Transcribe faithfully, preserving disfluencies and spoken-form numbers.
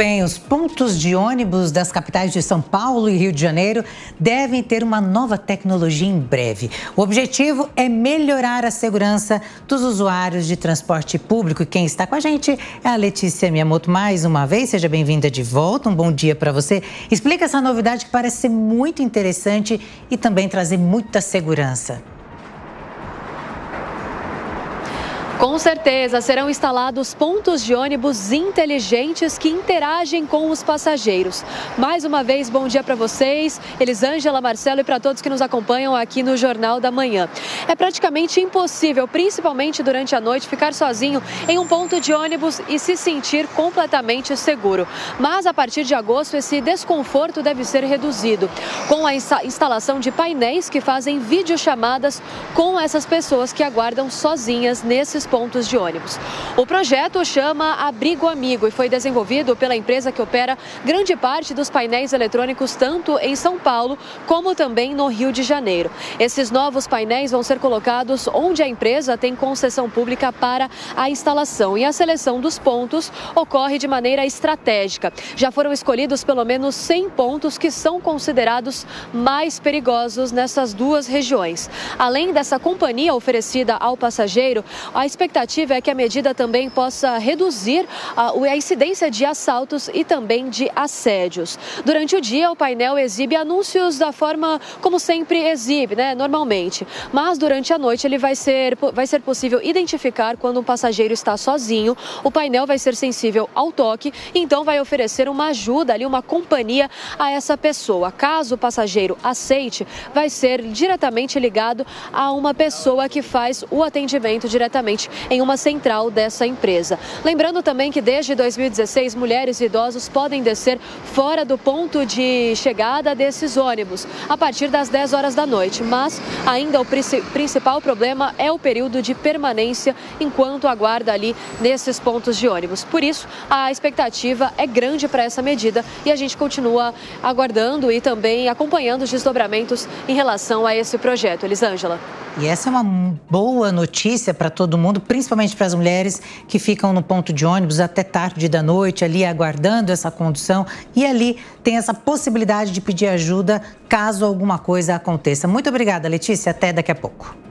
bem, os pontos de ônibus das capitais de São Paulo e Rio de Janeiro devem ter uma nova tecnologia em breve. O objetivo é melhorar a segurança dos usuários de transporte público. E quem está com a gente é a Letícia Miyamoto mais uma vez. Seja bem-vinda de volta, um bom dia para você. Explica essa novidade que parece ser muito interessante e também trazer muita segurança. Com certeza, serão instalados pontos de ônibus inteligentes que interagem com os passageiros. Mais uma vez, bom dia para vocês, Elisângela, Marcelo e para todos que nos acompanham aqui no Jornal da Manhã. É praticamente impossível, principalmente durante a noite, ficar sozinho em um ponto de ônibus e se sentir completamente seguro. Mas a partir de agosto, esse desconforto deve ser reduzido, com a insta- instalação de painéis que fazem videochamadas com essas pessoas que aguardam sozinhas nesses pontos de ônibus. O projeto chama Abrigo Amigo e foi desenvolvido pela empresa que opera grande parte dos painéis eletrônicos tanto em São Paulo como também no Rio de Janeiro. Esses novos painéis vão ser colocados onde a empresa tem concessão pública para a instalação e a seleção dos pontos ocorre de maneira estratégica. Já foram escolhidos pelo menos cem pontos que são considerados mais perigosos nessas duas regiões. Além dessa companhia oferecida ao passageiro, a A expectativa é que a medida também possa reduzir a, a incidência de assaltos e também de assédios. Durante o dia, o painel exibe anúncios da forma como sempre exibe, né, normalmente. Mas durante a noite ele vai ser, vai ser possível identificar quando um passageiro está sozinho. O painel vai ser sensível ao toque, então vai oferecer uma ajuda, ali, uma companhia a essa pessoa. Caso o passageiro aceite, vai ser diretamente ligado a uma pessoa que faz o atendimento diretamente em uma central dessa empresa. Lembrando também que desde dois mil e dezesseis, mulheres e idosos podem descer fora do ponto de chegada desses ônibus a partir das dez horas da noite, mas ainda o principal problema é o período de permanência enquanto aguarda ali nesses pontos de ônibus. Por isso, a expectativa é grande para essa medida e a gente continua aguardando e também acompanhando os desdobramentos em relação a esse projeto. Elisângela. E essa é uma boa notícia para todo mundo, principalmente para as mulheres que ficam no ponto de ônibus até tarde da noite, ali aguardando essa condução. E ali tem essa possibilidade de pedir ajuda caso alguma coisa aconteça. Muito obrigada, Letícia. Até daqui a pouco.